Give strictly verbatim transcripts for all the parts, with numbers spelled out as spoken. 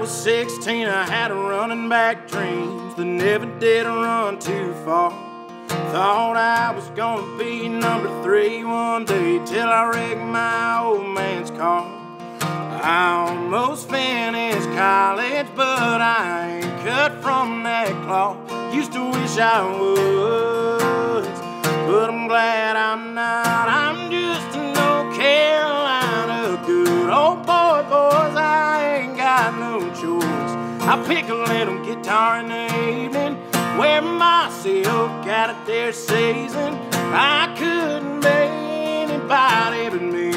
was sixteen, I had a running back dreams that never did run too far. Thought I was gonna be number three one day till I wrecked my old man's car. I almost finished college, but I ain't cut from that cloth. Used to wish I was, but I'm glad I'm not. I'm just an old Carolina good old boy, boys. I ain't got no choice. I pick a little guitar in the evening, where Mossy Oak got it their season. I couldn't be anybody but me,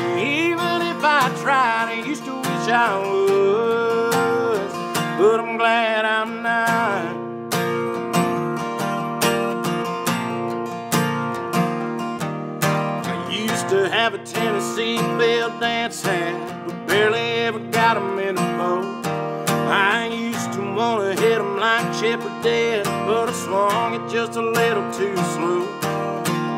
even if I tried. I used to wish I was, but I'm glad I'm not. I used to have a Tennessee Bill Dance hat, but barely ever got him in the bowl. I used to want to hit him like Chip or Dale, but I swung it just a little too slow.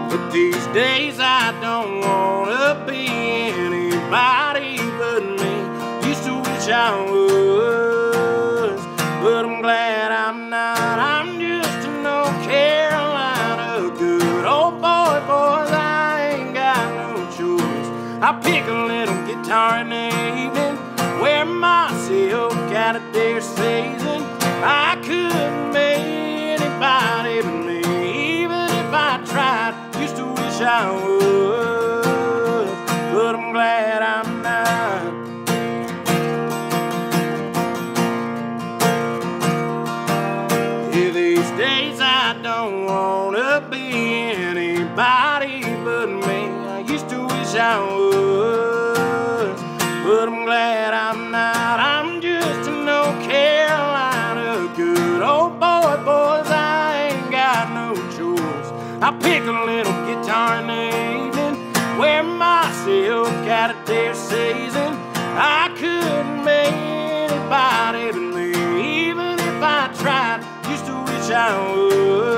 But these days I don't want to be anybody but me. Used to wish I was, but I'm glad I'm not. I'm just an old Carolina good old boy, boys. I ain't got no choice. I pick a little guitar in the evening, where Mossy Oak got it their season. I couldn't be anybody but me, even if I tried. Used to wish I would, but I'm glad I'm not. Yeah, these days I don't want to be anybody but me. I used to wish I would, but I'm glad I'm not. I'm just an old Carolina good old boy, boys. I ain't got no choice. I pick a little guitar in the evening, where Mossy Oak got it their season. I couldn't be anybody but me, even if I tried. Used to wish I would,